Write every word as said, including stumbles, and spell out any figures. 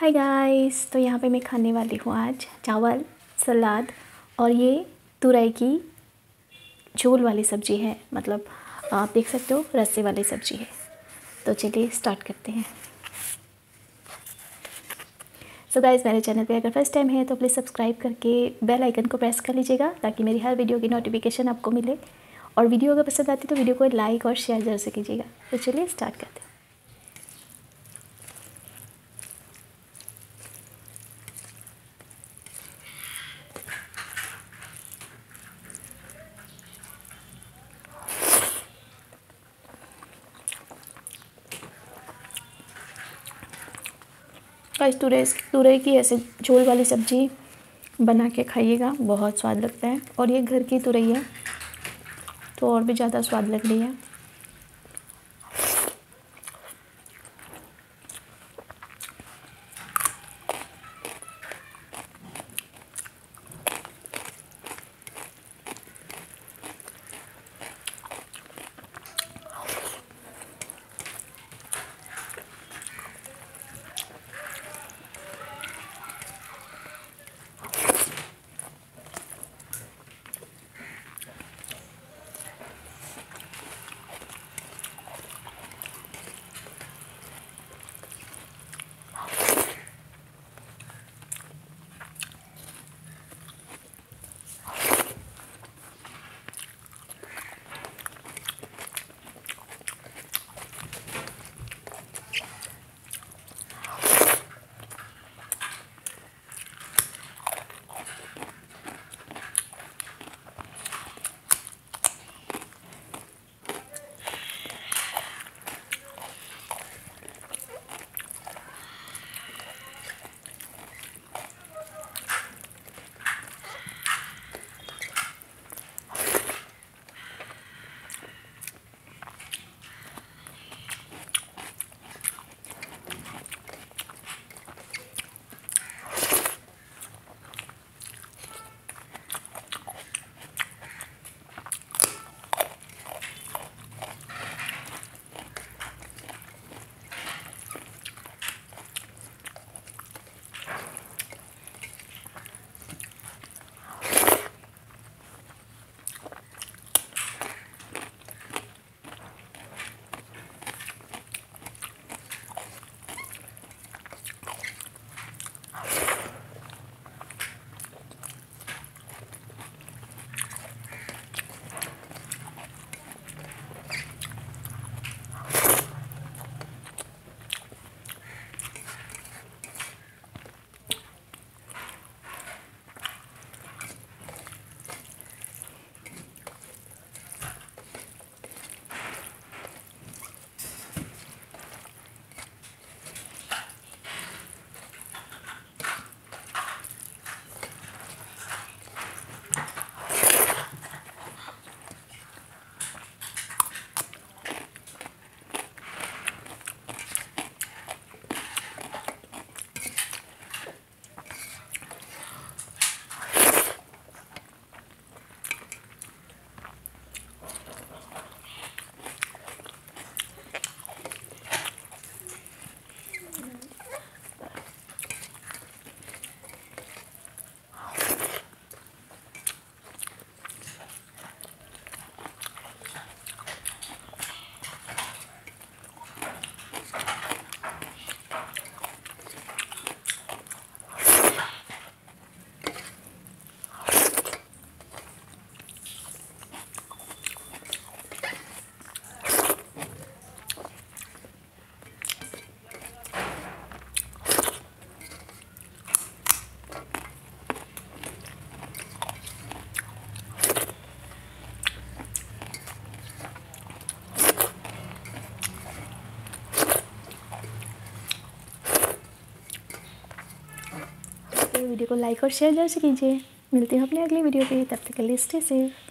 Hi guys, तो यहाँ पे मैं खाने वाली हूँ आज चावल, सलाद और ये तुरई की झोल वाली सब्ज़ी है। मतलब आप देख सकते हो रस्से वाली सब्ज़ी है। तो चलिए स्टार्ट करते हैं। सो गाइस, मेरे चैनल पे अगर फर्स्ट टाइम है तो प्लीज़ सब्सक्राइब करके बेल आइकन को प्रेस कर लीजिएगा ताकि मेरी हर वीडियो की नोटिफिकेशन आपको मिले। और वीडियो अगर पसंद आती है तो वीडियो को लाइक और शेयर जरूर से कीजिएगा। तो चलिए स्टार्ट करते हैं। गाइस, तुरई तुरई की ऐसे झोल वाली सब्ज़ी बना के खाइएगा, बहुत स्वाद लगता है। और ये घर की तुरई है तो और भी ज़्यादा स्वाद लग रही है। वीडियो को लाइक और शेयर जरूर कीजिए। मिलते हैं अपने अगले वीडियो पे, तब तक के लिए स्टे सेफ।